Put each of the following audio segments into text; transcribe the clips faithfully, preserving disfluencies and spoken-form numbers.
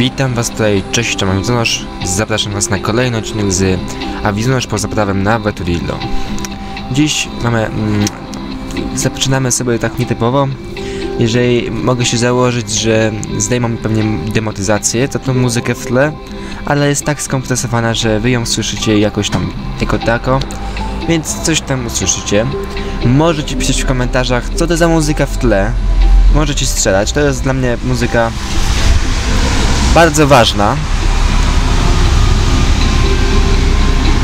Witam was tutaj, cześć, to Awizonosz. Zapraszam was na kolejny odcinek z Awizonosz poza prawem na Veturilo. Dziś mamy... Mm, zaczynamy sobie tak nietypowo. Jeżeli mogę się założyć, że zdejmą mi pewnie demotyzację, to tą muzykę w tle, ale jest tak skompresowana, że wy ją słyszycie jakoś tam tylko tako, więc coś tam usłyszycie. Możecie pisać w komentarzach, co to za muzyka w tle. Możecie strzelać, to jest dla mnie muzyka bardzo ważna.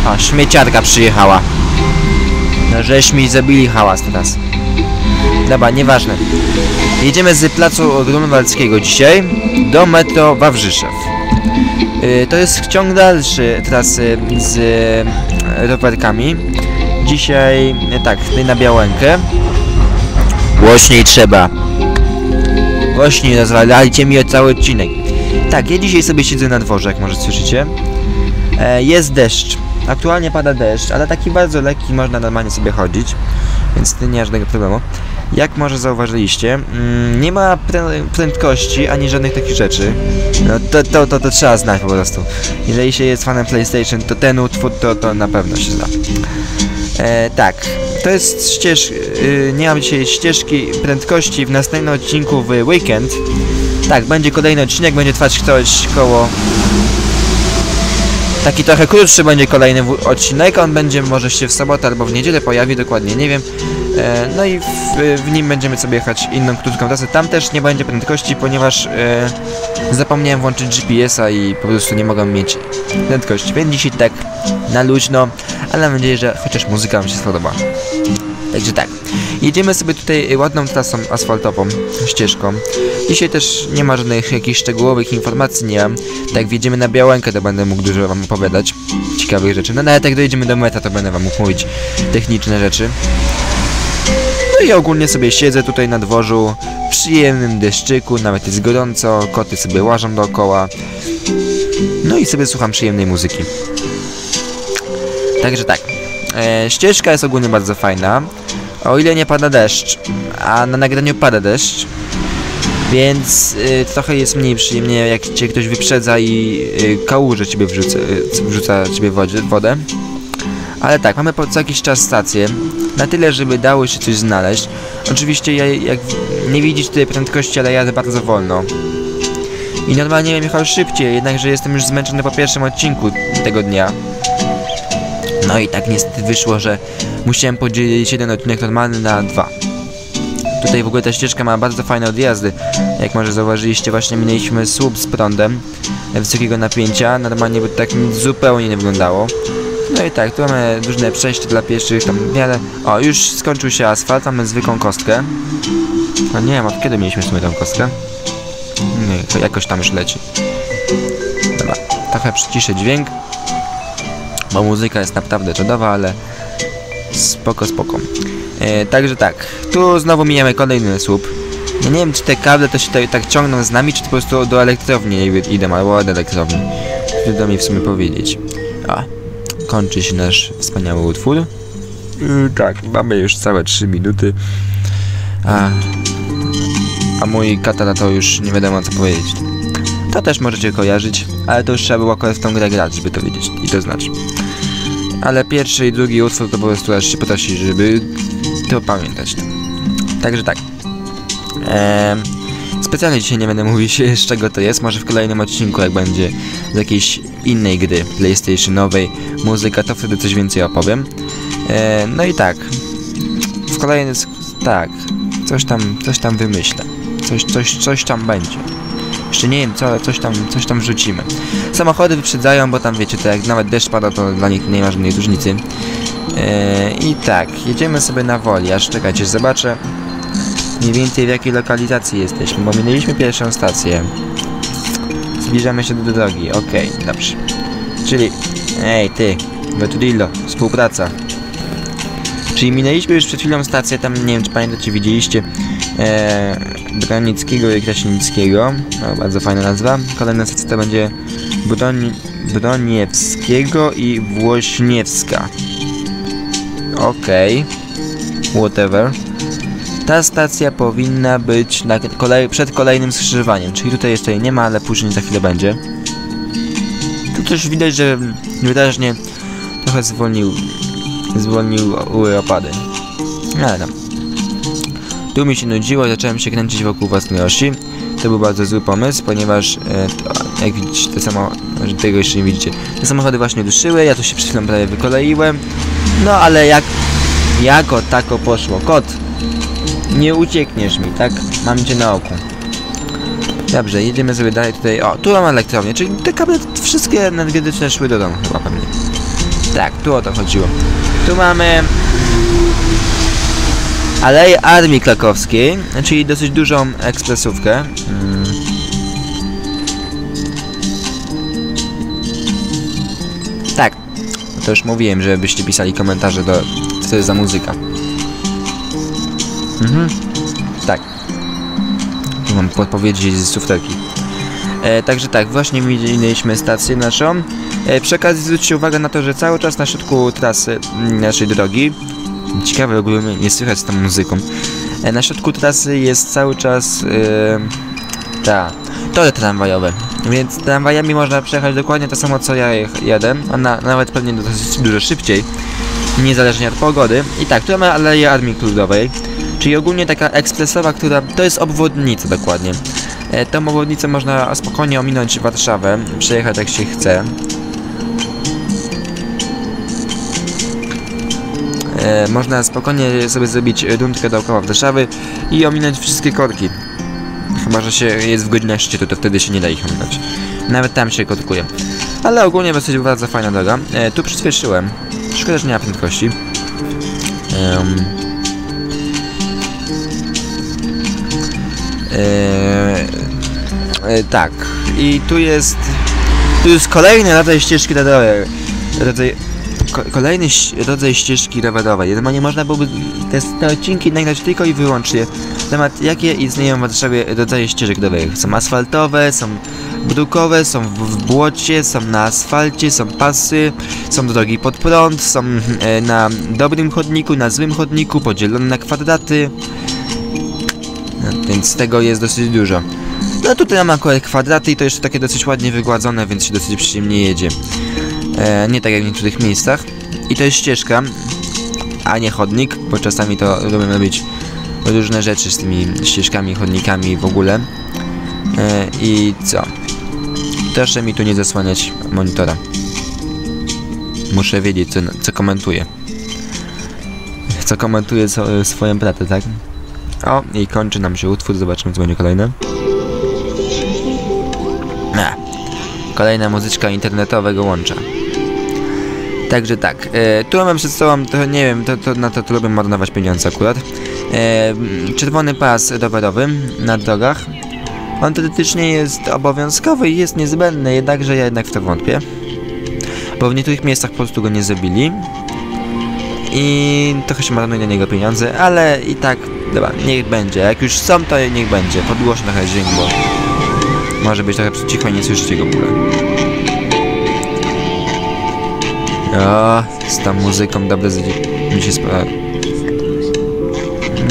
A, śmieciarka przyjechała. No żeś mi zabili hałas teraz. Dobra, nieważne. Jedziemy z placu Grunwaldzkiego dzisiaj do Metro Wawrzyszew. Yy, to jest ciąg dalszy trasy z rowerkami. Dzisiaj, yy, tak, tutaj na Białołękę. Głośniej trzeba. Głośniej, rozwalajcie mi o cały odcinek. Tak, ja dzisiaj sobie siedzę na dworze, jak może słyszycie. E, jest deszcz. Aktualnie pada deszcz, ale taki bardzo lekki, można normalnie sobie chodzić. Więc tu nie ma żadnego problemu. Jak może zauważyliście, mm, nie ma prędkości, ani żadnych takich rzeczy. No to, to, to, to trzeba znać po prostu. Jeżeli się jest fanem PlayStation, to ten utwór, to, to na pewno się zna. E, tak, to jest ścieżka, yy, nie mam dzisiaj ścieżki prędkości w następnym odcinku w weekend. Tak, będzie kolejny odcinek, będzie trwać ktoś koło... Taki trochę krótszy będzie kolejny odcinek, on będzie może się w sobotę albo w niedzielę pojawi, dokładnie nie wiem. E, no i w, w nim będziemy sobie jechać inną krótką trasę. Tam też nie będzie prędkości, ponieważ e, zapomniałem włączyć G P S a i po prostu nie mogłem mieć prędkości. Więc dzisiaj tak na luźno, ale mam nadzieję, że chociaż muzyka wam się spodoba. Także tak, jedziemy sobie tutaj ładną trasą asfaltową, ścieżką. Dzisiaj też nie ma żadnych jakichś szczegółowych informacji, nie mam. Tak, wjedziemy na Białołękę, to będę mógł dużo wam opowiadać ciekawych rzeczy. No nawet jak dojedziemy do meta, to będę wam mógł mówić techniczne rzeczy. No i ogólnie sobie siedzę tutaj na dworzu, w przyjemnym deszczyku, nawet jest gorąco, koty sobie łażą dookoła. No i sobie słucham przyjemnej muzyki. Także tak, e, ścieżka jest ogólnie bardzo fajna. O ile nie pada deszcz, a na nagraniu pada deszcz, więc y, trochę jest mniej przyjemnie, jak cię ktoś wyprzedza i y, kałuże ciebie wrzuca, y, wrzuca ciebie wodzie, wodę. Ale tak, mamy po co jakiś czas stację, na tyle, żeby dało się coś znaleźć. Oczywiście, ja, jak nie widzieć tej prędkości, ale jadę bardzo wolno. I normalnie bym jechał szybciej, jednakże jestem już zmęczony po pierwszym odcinku tego dnia. No i tak niestety wyszło, że musiałem podzielić jeden odcinek normalny na dwa. Tutaj w ogóle ta ścieżka ma bardzo fajne odjazdy. Jak może zauważyliście, właśnie mieliśmy słup z prądem wysokiego napięcia. Normalnie by to tak zupełnie nie wyglądało. No i tak, tu mamy różne przejścia dla pieszych, tam w miarę... O, już skończył się asfalt, mamy zwykłą kostkę. No nie wiem, od kiedy mieliśmy w sumie tą kostkę? Nie, to jakoś tam już leci. Dobra, trochę przyciszę dźwięk. Bo muzyka jest naprawdę czadowa, ale spoko, spoko. E, także tak, tu znowu mijamy kolejny słup. Ja nie wiem, czy te kable to się tutaj tak ciągną z nami, czy po prostu do elektrowni idą, albo od elektrowni. Trudno mi w sumie powiedzieć. A, kończy się nasz wspaniały utwór. Yy, tak, mamy już całe trzy minuty. A, a mój katana to już nie wiadomo co powiedzieć. To też możecie kojarzyć, ale to już trzeba było akurat w tą grę grać, żeby to wiedzieć i to znać. Ale pierwszy i drugi utwór to po prostu aż się potrafi, żeby to pamiętać. Także tak. Eee, specjalnie dzisiaj nie będę mówił się, z czego to jest. Może w kolejnym odcinku, jak będzie z jakiejś innej gry PlayStationowej muzyka, to wtedy coś więcej opowiem. Eee, no i tak. W kolejnym... Tak. Coś tam, coś tam wymyślę. Coś, coś, coś tam będzie. Jeszcze nie wiem co, ale coś tam, coś tam wrzucimy. Samochody wyprzedzają, bo tam wiecie, to jak nawet deszcz pada, to dla nich nie ma żadnej różnicy. Eee, I tak, jedziemy sobie na woli, aż czekajcie, zobaczę mniej więcej w jakiej lokalizacji jesteśmy, bo minęliśmy pierwszą stację. Zbliżamy się do drogi, okej, okay, dobrze. Czyli, ej ty, Veturilo, współpraca. Czyli minęliśmy już przed chwilą stację, tam nie wiem czy pamiętacie, widzieliście e, Branickiego i Kraśnickiego, no, bardzo fajna nazwa. Kolejna stacja to będzie Broni Broniewskiego i Włośniewska. Okej, okay. Whatever. Ta stacja powinna być na kolej, przed kolejnym skrzyżowaniem, czyli tutaj jeszcze jej nie ma, ale później za chwilę będzie. Tu też widać, że wyraźnie trochę zwolnił, zwolnił opady. Ale tam. Tu mi się nudziło i zacząłem się kręcić wokół własnej osi. To był bardzo zły pomysł, ponieważ e, to, jak widzicie, te samochody, tego jeszcze nie widzicie, te samochody właśnie ruszyły, ja tu się przed chwilą prawie wykoleiłem. No ale jak, jako tako poszło, kot, nie uciekniesz mi, tak? Mam cię na oku. Dobrze, jedziemy sobie dalej tutaj, o, tu mam elektrownię, czyli te kable wszystkie energetyczne szły do domu chyba pewnie. Tak, tu o to chodziło. Tu mamy Aleję Armii Krakowskiej, czyli dosyć dużą ekspresówkę. Hmm. Tak, to już mówiłem, żebyście pisali komentarze do co jest za muzyka. Mhm, tak. Tu mam podpowiedzi z sufterki. E, także tak, właśnie widzieliśmy stację naszą. E, przy okazji zwróćcie uwagę na to, że cały czas na środku trasy naszej drogi, ciekawe, ogólnie nie, nie słychać z tą muzyką. E, na środku trasy jest cały czas e, ta, tory tramwajowe, więc tramwajami można przejechać dokładnie to samo co ja jadę, a na, nawet pewnie dosyć dużo szybciej, niezależnie od pogody. I tak, tu mamy Aleję Armii Krudowej, czyli ogólnie taka ekspresowa, która, to jest obwodnica dokładnie. E, tą obwodnicę można spokojnie ominąć Warszawę, przejechać jak się chce. E, można spokojnie sobie zrobić rundkę dookoła Warszawy i ominąć wszystkie korki. Chyba że się jest w godzinach szczytu, to wtedy się nie da ich ominąć. Nawet tam się kotkuje. Ale ogólnie to jest bardzo fajna droga. E, tu przyspieszyłem. Szkoda, że nie ma prędkości. Um. E, e, tak. I tu jest... Tu jest kolejny rodzaj ścieżki rowerowej. Rodzaj... Kolejny rodzaj ścieżki rowerowej. Normalnie można byłoby te, te odcinki nagrać tylko i wyłącznie na temat, jakie istnieją w Warszawie rodzaje ścieżek rowerowych. Są asfaltowe, są brukowe, są w, w błocie, są na asfalcie, są pasy, są drogi pod prąd, są e, na dobrym chodniku, na złym chodniku, podzielone na kwadraty. No, więc tego jest dosyć dużo. No tutaj mam akurat kwadraty i to jeszcze takie dosyć ładnie wygładzone, więc się dosyć przyjemnie jedzie. E, nie tak jak w niektórych miejscach. I to jest ścieżka, a nie chodnik, bo czasami to lubią robić różne rzeczy z tymi ścieżkami, chodnikami w ogóle. E, I co? Proszę mi tu nie zasłaniać monitora. Muszę wiedzieć, co, co komentuję. Co komentuję co, swoją pracę, tak? O, i kończy nam się utwór, zobaczymy co będzie kolejne. A, kolejna muzyczka internetowego łącza. Także tak, e, tu mam przed sobą, to nie wiem, to, to, na to, to lubię marnować pieniądze akurat. E, czerwony pas rowerowy na drogach. On teoretycznie jest obowiązkowy i jest niezbędny, jednakże ja jednak w to wątpię. Bo w niektórych miejscach po prostu go nie zrobili. I trochę się marnuje na niego pieniądze, ale i tak, dobra, niech będzie. Jak już są, to niech będzie. Podgłośno trochę dźwięk, bo może być trochę cicho i nie słyszycie go w ogóle. O, z tą muzyką dobre zje... mi się spa...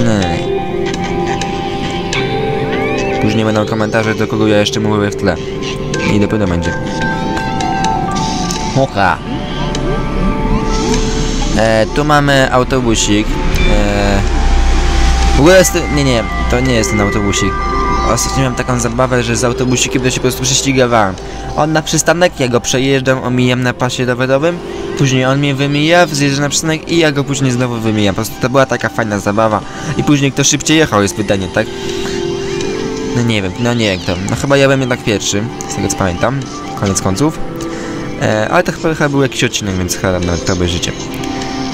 Nie. Później będą komentarze, do kogo ja jeszcze mówię w tle. I dopiero będzie. Hocha! E, tu mamy autobusik. E, w ogóle jest... Nie, nie, to nie jest ten autobusik. Ostatnio miałem taką zabawę, że z autobusikiem to się po prostu prześcigawałem. On na przystanek, ja go przejeżdżam, omijam na pasie rowerowym. Później on mnie wymija, zjeżdża na przystanek i ja go później znowu wymijam. Po prostu to była taka fajna zabawa. I później kto szybciej jechał jest pytanie, tak? No nie wiem, no nie wiem kto. No chyba ja byłem jednak pierwszy, z tego co pamiętam. Koniec końców. E, ale to chyba był jakiś odcinek, więc chyba na to obejrzycie.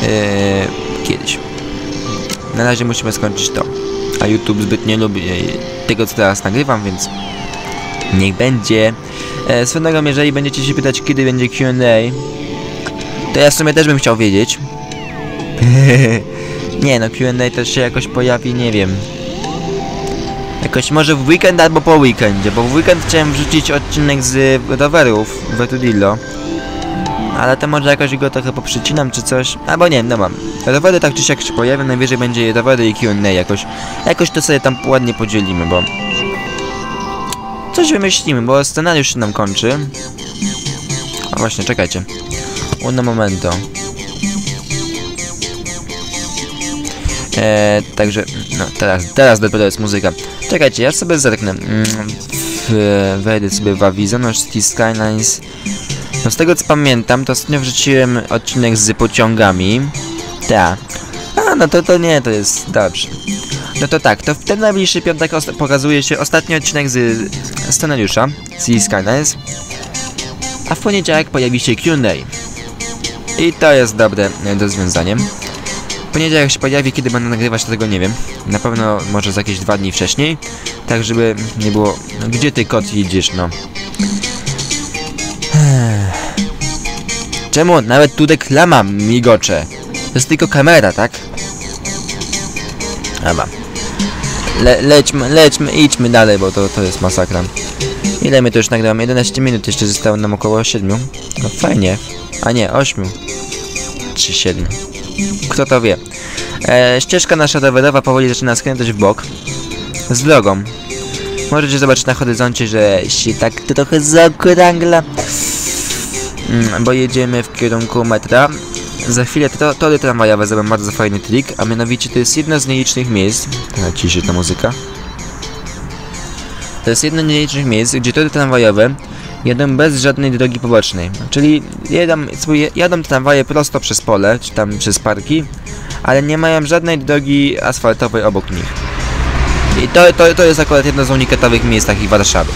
E, kiedyś. Na razie musimy skończyć to. A YouTube zbyt nie lubi tego, co teraz nagrywam, więc niech będzie. E, swoją drogą, jeżeli będziecie się pytać, kiedy będzie Q and A, to ja w sumie też bym chciał wiedzieć. Nie no, Q and A też się jakoś pojawi, nie wiem. Jakoś może w weekend albo po weekendzie, bo w weekend chciałem wrzucić odcinek z rowerów Veturilo. ale to może jakoś go trochę poprzycinam czy coś, albo nie, no mam. Dowody tak czy siak się pojawią, najwyżej będzie je dowody i Q and A jakoś. Jakoś to sobie tam ładnie podzielimy, bo... coś wymyślimy, bo scenariusz się nam kończy. A właśnie, czekajcie. Uno momento. Eee, także, no teraz, teraz dopiero jest muzyka. Czekajcie, ja sobie zerknę. Wejdę sobie w Awizonosz, Cities Skylines. No z tego co pamiętam, to ostatnio wrzuciłem odcinek z pociągami. Tak. A, no to, to nie, to jest dobrze. No to tak, to w ten najbliższy piątek pokazuje się ostatni odcinek z scenariusza Cities Skylines. A w poniedziałek pojawi się Q and A. I to jest dobre do związania. W poniedziałek się pojawi, kiedy będę nagrywać, to tego nie wiem. Na pewno może za jakieś dwa dni wcześniej. Tak, żeby nie było... Gdzie ty, kot, idziesz, no? Czemu nawet tu reklama migocze? To jest tylko kamera, tak? Dobra. Le lećmy, lećmy, idźmy dalej, bo to, to jest masakra. Ile my to już nagrałem? jedenaście minut, jeszcze zostało nam około siedmiu. No fajnie. A nie, ośmiu. Czy siedmiu. Kto to wie. E, ścieżka nasza rowerowa powoli zaczyna skręcać w bok. Z drogą. Możecie zobaczyć na horyzoncie, że się tak trochę zaokrągla. Mm, bo jedziemy w kierunku metra. Za chwilę to, tory tramwajowe zrobią bardzo fajny trik, a mianowicie to jest jedno z nielicznych miejsc. A ciszy ta muzyka. To jest jedno z nielicznych miejsc, gdzie tory tramwajowe jadą bez żadnej drogi pobocznej. Czyli jadą, jadą tramwaje prosto przez pole, czy tam przez parki, ale nie mają żadnej drogi asfaltowej obok nich. I to, to, to jest akurat jedno z unikatowych miejsc takich Warszawy.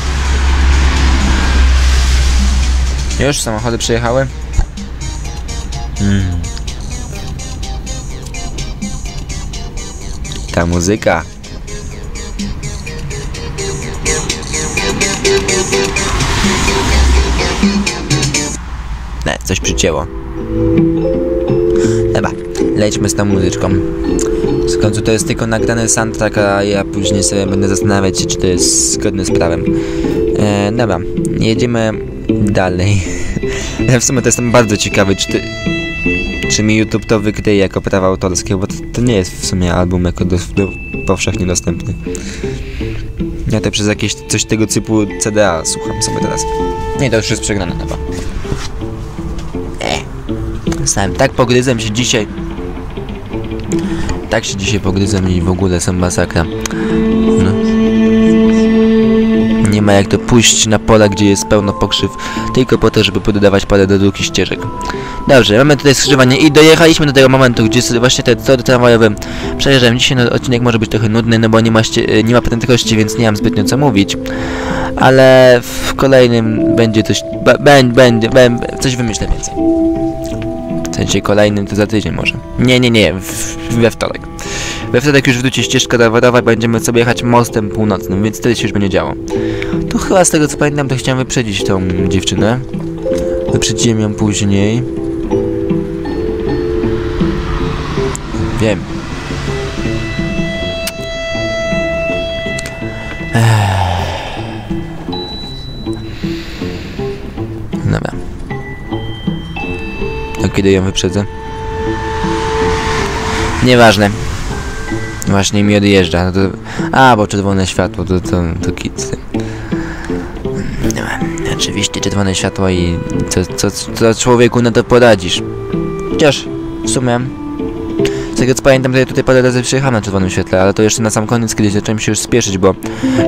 Już samochody przyjechały. Hmm. Ta muzyka. Ne, coś przycięło. Dobra, lećmy z tą muzyczką. W końcu to jest tylko nagrany soundtrack, a ja później sobie będę zastanawiać się, czy to jest zgodne z prawem. E, dobra, jedziemy dalej. Ja w sumie to jestem bardzo ciekawy, czy ty... czy mi YouTube to wykryje jako prawa autorskie, bo to, to nie jest w sumie album jako do, do, powszechnie dostępny. Ja to przez jakieś coś tego typu C D A słucham sobie teraz. Nie, to już jest przegrane chyba. Sam tak pogryzłem się dzisiaj. Tak się dzisiaj pogryzłem i w ogóle są masakra. No. Nie ma jak to pójść na pola, gdzie jest pełno pokrzyw, tylko po to, żeby pododawać parę do dróg i ścieżek. Dobrze, mamy tutaj skrzyżowanie i dojechaliśmy do tego momentu, gdzie właśnie te tory tramwajowe przejeżdżają. Dzisiaj no, odcinek może być trochę nudny, no bo nie ma, nie ma prędkości, więc nie mam zbytnio co mówić. Ale w kolejnym będzie coś... będzie, będzie, będzie coś wymyślę więcej. W sensie kolejnym to za tydzień może. Nie, nie, nie, w, we wtorek. We wtorek już wróci ścieżka rowerowa, będziemy sobie jechać mostem północnym, więc wtedy się już będzie działo. Tu chyba z tego co pamiętam, to chciałem wyprzedzić tą dziewczynę. Wyprzedziłem ją później. Wiem. Dobra. To kiedy ją wyprzedzę? Nieważne. Właśnie mi odjeżdża. No to... A, bo czerwone światło, to, to, to kit. No, oczywiście czerwone światło i co, co, co człowieku na to poradzisz. Chociaż w sumie... Z tego co pamiętam, to ja tutaj parę razy przyjechałem na czerwonym świetle, ale to jeszcze na sam koniec, kiedy zacząłem się już spieszyć, bo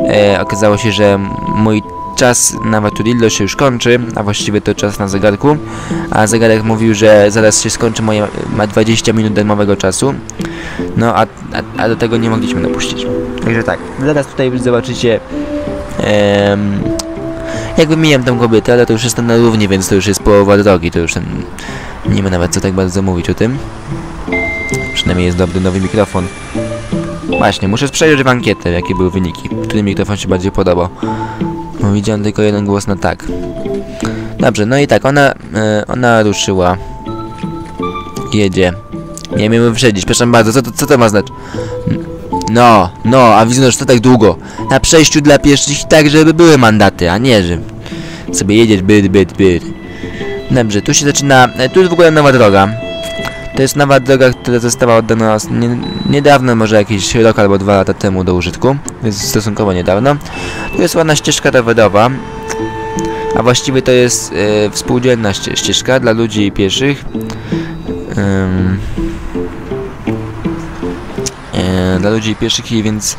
e, okazało się, że mój czas na Veturilo się już kończy, a właściwie to czas na zegarku, a zegarek mówił, że zaraz się skończy moje, ma dwadzieścia minut darmowego czasu, no a, a, a do tego nie mogliśmy dopuścić. Także tak, zaraz tutaj zobaczycie, e, jak wymijam tą kobietę, ale to już jestem na równi, więc to już jest połowa drogi, to już ten, nie ma nawet co tak bardzo mówić o tym. Przynajmniej jest dobry nowy mikrofon. Właśnie, muszę przejrzeć ankietę, jakie były wyniki. Który mikrofon się bardziej podobał? Bo widziałem tylko jeden głos na tak. Dobrze, no i tak, ona, yy, ona ruszyła. Jedzie. Nie miałem wyprzedzić, przepraszam bardzo, co to, co to ma znaczyć? No, no, a widzę, że to tak długo. Na przejściu dla pieszych tak, żeby były mandaty, a nie, że sobie jedzieć byt, byt, byt. Dobrze, tu się zaczyna... Tu jest w ogóle nowa droga. To jest nowa droga, która została oddana nie, niedawno, może jakiś rok albo dwa lata temu do użytku. Więc stosunkowo niedawno. Tu jest ładna ścieżka rowerowa. A właściwie to jest y, współdzielna ścieżka dla ludzi i pieszych. Ym, y, dla ludzi i pieszych, więc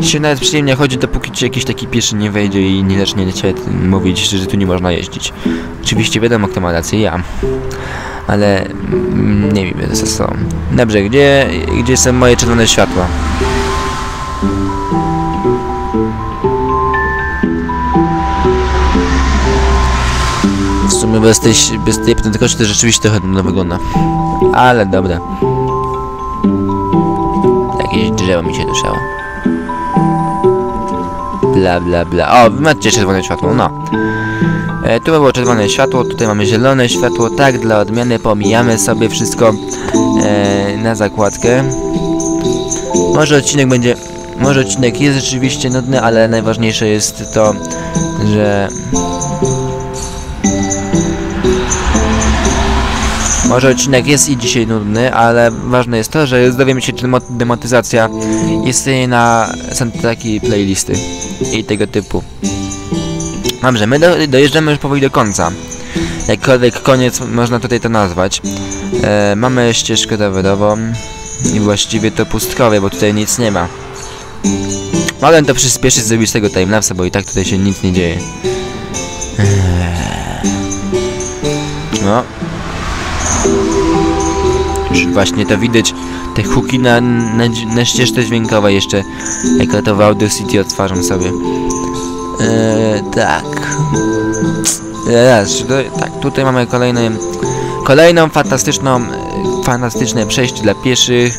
się nawet przyjemnie chodzi, dopóki ci jakiś taki pieszy nie wejdzie i nie zacznie cię mówić, że tu nie można jeździć. Oczywiście wiadomo, kto ma rację, ja. Ale mm, nie wiem, co są. Dobrze, gdzie, gdzie są moje czerwone światła? W sumie bez tej, bez tej prędkości to rzeczywiście trochę trudno wygląda. Ale dobra. Jakieś drzewo mi się ruszało. Bla bla bla. O, wy macie czerwone światło, no. E, tu było czerwone światło, tutaj mamy zielone światło. Tak, dla odmiany pomijamy sobie wszystko e, na zakładkę. Może odcinek będzie... Może odcinek jest rzeczywiście nudny, ale najważniejsze jest to, że... Może odcinek jest i dzisiaj nudny, ale ważne jest to, że dowiemy się, czy demotyzacja istnieje na soundtracki, playlisty i tego typu. Dobrze, my do, dojeżdżamy już powoli do końca. Jakkolwiek koniec można tutaj to nazwać. E, mamy ścieżkę rowerową i właściwie to pustkowie, bo tutaj nic nie ma. Mogę to przyspieszyć, zrobić z tego timelapsa, bo i tak tutaj się nic nie dzieje. No. Już właśnie to widać, te huki na, na, na ścieżce dźwiękowej jeszcze, jak to w Audio City odtwarzam sobie. Eee, tak. Raz, tak, tutaj mamy kolejny, kolejną fantastyczną, fantastyczne przejście dla pieszych.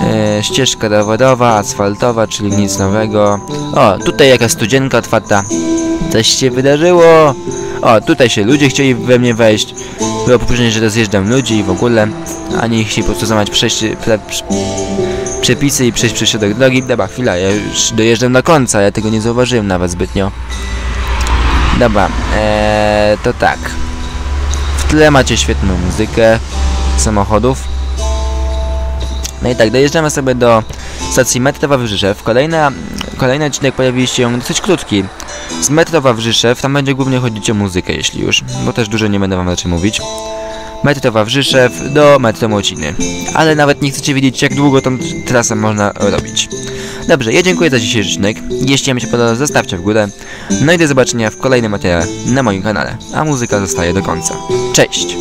Eee, ścieżka rowerowa, asfaltowa, czyli nic nowego. O, tutaj jakaś studzienka otwarta. Coś się wydarzyło. O, tutaj się ludzie chcieli we mnie wejść. Było później, że rozjeżdżam ludzi i w ogóle, a nie chcieli po prostu złamać przejście, pre, prze, przepisy i przejść przez środek drogi. Dobra, chwila, ja już dojeżdżam do końca, ja tego nie zauważyłem nawet zbytnio. Dobra, ee, to tak. W tle macie świetną muzykę samochodów. No i tak, dojeżdżamy sobie do stacji Metro Wawrzyszew. Kolejna, kolejny odcinek pojawi się dosyć krótki. Z Metro Wawrzyszew, tam będzie głównie chodzić o muzykę, jeśli już, bo też dużo nie będę wam raczej mówić. Metro Wawrzyszew do Metro Łociny. Ale nawet nie chcecie wiedzieć, jak długo tą trasę można robić. Dobrze, ja dziękuję za dzisiejszy odcinek. Jeśli wam się podoba, zostawcie w górę. No i do zobaczenia w kolejnym materiale na moim kanale. A muzyka zostaje do końca. Cześć!